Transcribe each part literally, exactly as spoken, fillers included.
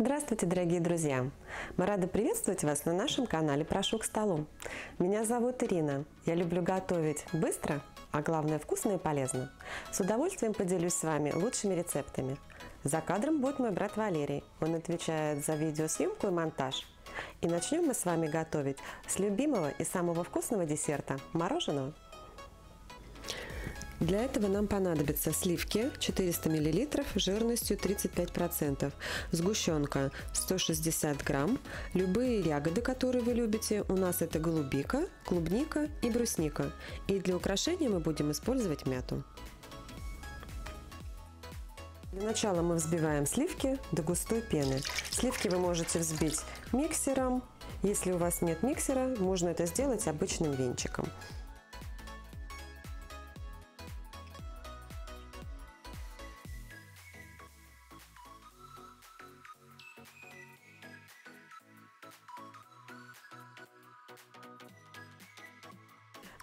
Здравствуйте, дорогие друзья! Мы рады приветствовать вас на нашем канале «Прошу к столу». Меня зовут Ирина. Я люблю готовить быстро, а главное вкусно и полезно. С удовольствием поделюсь с вами лучшими рецептами. За кадром будет мой брат Валерий. Он отвечает за видеосъемку и монтаж. И начнем мы с вами готовить с любимого и самого вкусного десерта – мороженого. Для этого нам понадобятся сливки четыреста миллилитров жирностью тридцать пять процентов, сгущенка сто шестьдесят грамм, любые ягоды, которые вы любите, у нас это голубика, клубника и брусника. И для украшения мы будем использовать мяту. Для начала мы взбиваем сливки до густой пены. Сливки вы можете взбить миксером, если у вас нет миксера, можно это сделать обычным венчиком.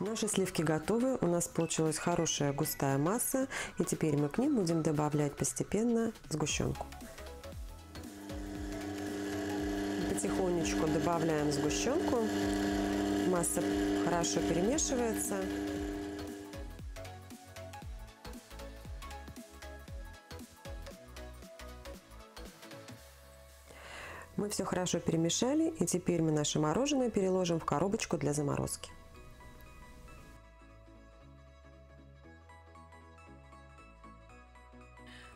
Наши сливки готовы, у нас получилась хорошая густая масса, и теперь мы к ним будем добавлять постепенно сгущенку. Потихонечку добавляем сгущенку, масса хорошо перемешивается. Мы все хорошо перемешали, и теперь мы наше мороженое переложим в коробочку для заморозки.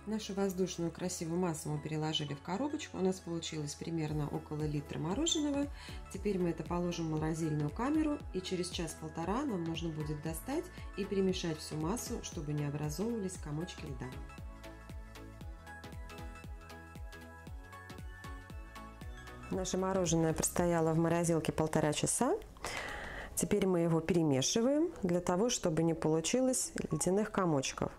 Нашу воздушную красивую массу мы переложили в коробочку. У нас получилось примерно около литра мороженого. Теперь мы это положим в морозильную камеру, и через час-полтора нам нужно будет достать и перемешать всю массу, чтобы не образовывались комочки льда. Наше мороженое простояло в морозилке полтора часа. Теперь мы его перемешиваем для того, чтобы не получилось ледяных комочков.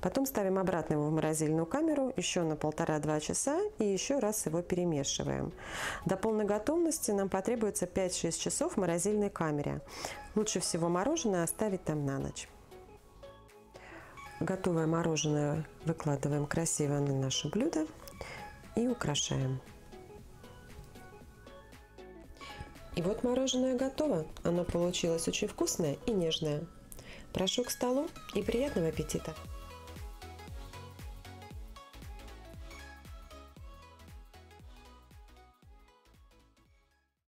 Потом ставим обратно его в морозильную камеру еще на полтора-два часа и еще раз его перемешиваем. До полной готовности нам потребуется пять-шесть часов в морозильной камере. Лучше всего мороженое оставить там на ночь. Готовое мороженое выкладываем красиво на наше блюдо и украшаем. И вот мороженое готово. Оно получилось очень вкусное и нежное. Прошу к столу и приятного аппетита!